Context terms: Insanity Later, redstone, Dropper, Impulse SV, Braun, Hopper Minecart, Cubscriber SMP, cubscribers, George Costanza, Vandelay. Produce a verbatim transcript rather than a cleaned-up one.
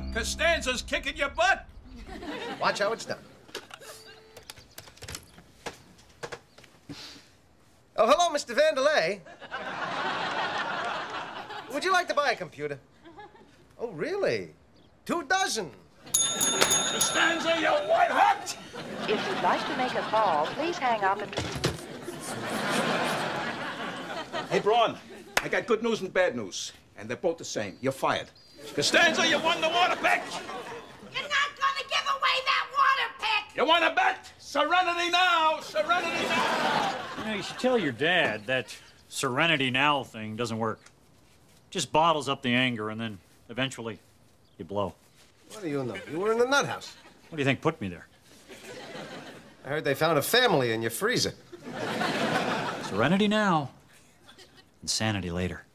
on! Costanza's kicking your butt! Watch how it's done. Oh, hello, Mister Vandelay. Would you like to buy a computer? Oh, really? Two dozen. Costanza, you white hot! If you'd like to make a call, please hang up and... Hey, Braun, I got good news and bad news. And they're both the same. You're fired. Costanza, you won the water pick! You're not gonna give away that water pick! You wanna bet? Serenity now! Serenity now! You know, you should tell your dad that Serenity Now thing doesn't work. Just bottles up the anger, and then eventually you blow. What do you know? You were in the nut house. What do you think put me there? I heard they found a family in your freezer. Serenity now. Insanity later.